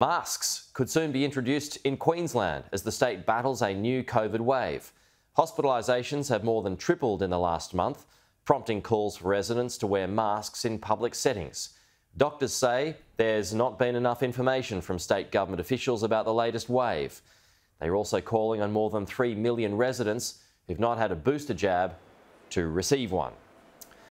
Masks could soon be introduced in Queensland as the state battles a new COVID wave. Hospitalisations have more than tripled in the last month, prompting calls for residents to wear masks in public settings. Doctors say there's not been enough information from state government officials about the latest wave. They are also calling on more than 3 million residents who've not had a booster jab to receive one.